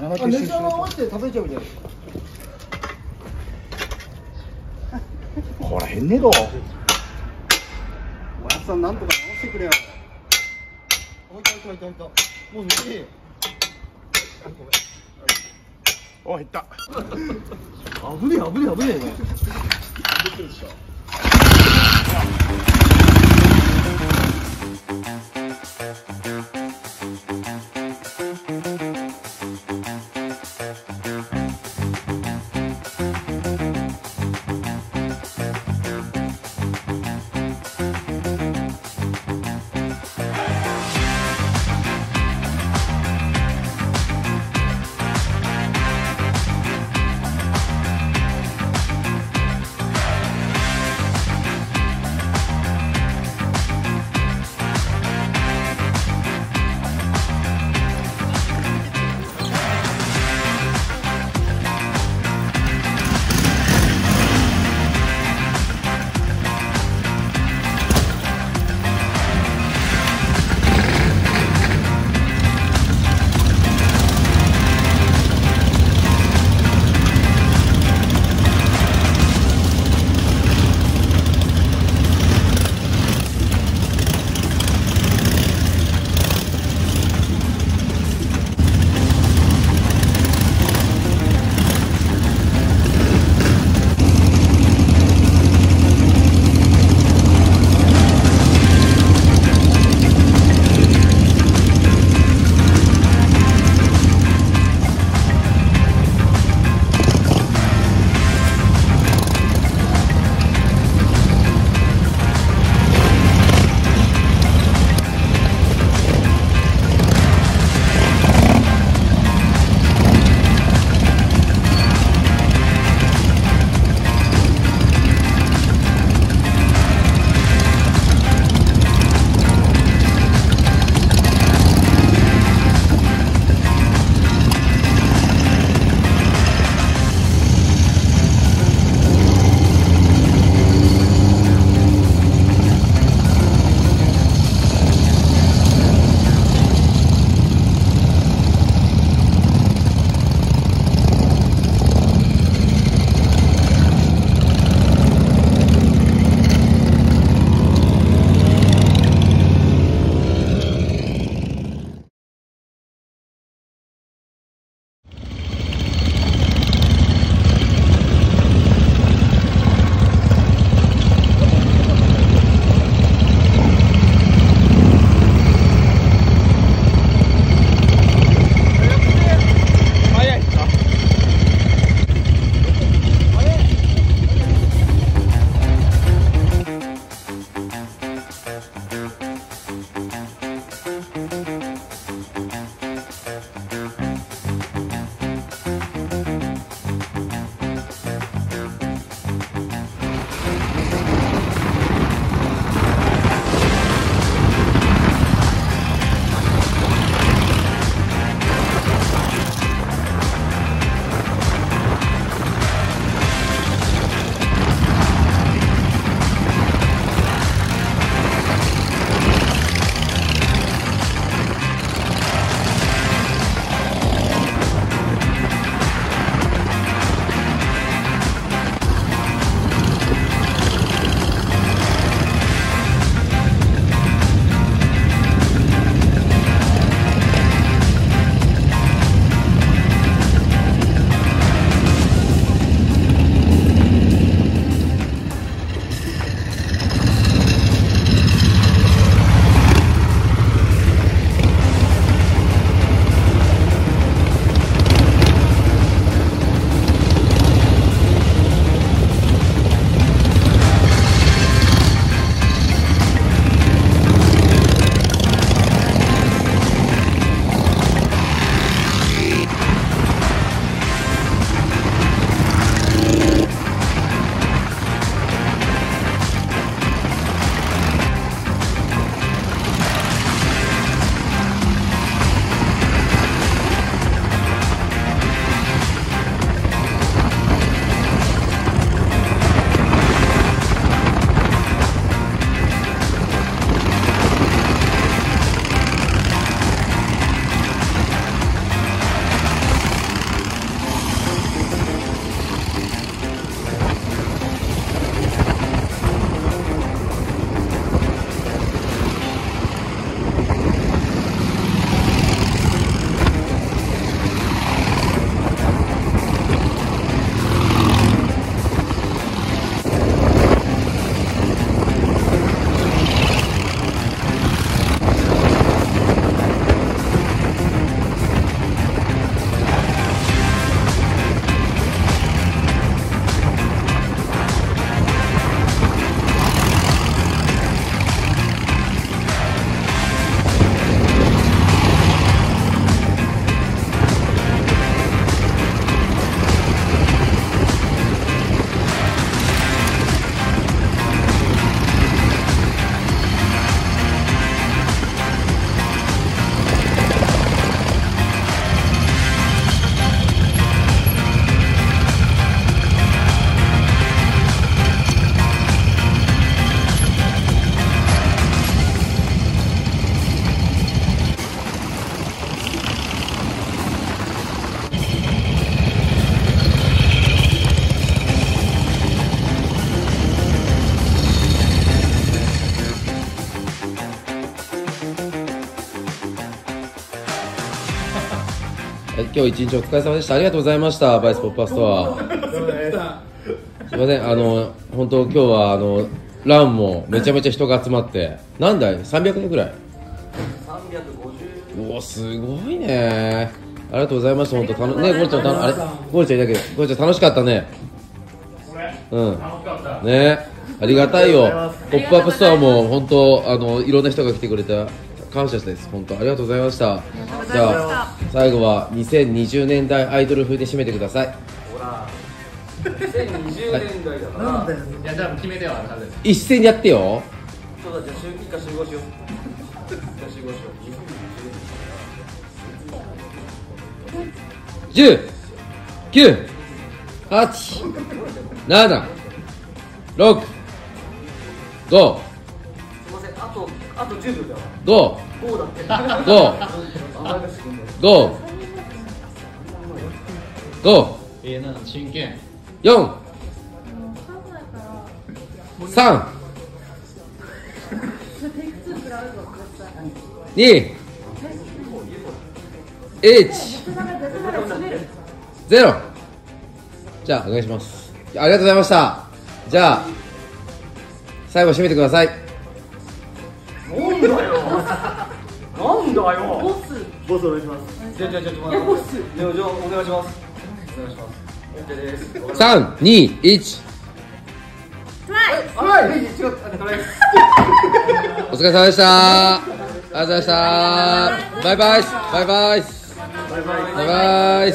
熱のままって叩いちゃうじゃないですか。こらへんねえど。おやつさんなんとか直してくれよ。おいたおいたおいた。もう無理。お減った。危ねえ危ねえ危ねえね。危ねえでしょ。今日一日お疲れ様でした。ありがとうございました。バイスポップアストア。すいません、本当今日はランもめちゃめちゃ人が集まって、なんだい300人くらい。350。おおすごいね。ありがとうございました。本当ねゴリちゃんあれゴリちゃんいなきゃゴリちゃん楽しかったね。うん。楽しかった。ねありがたいよ。ポップアップストアも本当いろんな人が来てくれた。感謝です。本当ありがとうございました。じゃあ最後は2020年代アイドル風で締めてください。ほら2020年代だから。いやじゃあ決めてはなぜ。一斉にやってよ。そうだじゃあ週一か週5しよう。週5しよう。10、9、8、7、6、5。すみませんあと10秒だわ。5、4、3、2、1、0。じゃあお願いします。ありがとうございました。じゃあ最後締めてください。ボスお願いします。じゃあお願いします。OK です。3、2、1。トライ。はい。お疲れ様でした。ありがとうございました。バイバイ。バイバイ。バイバイ。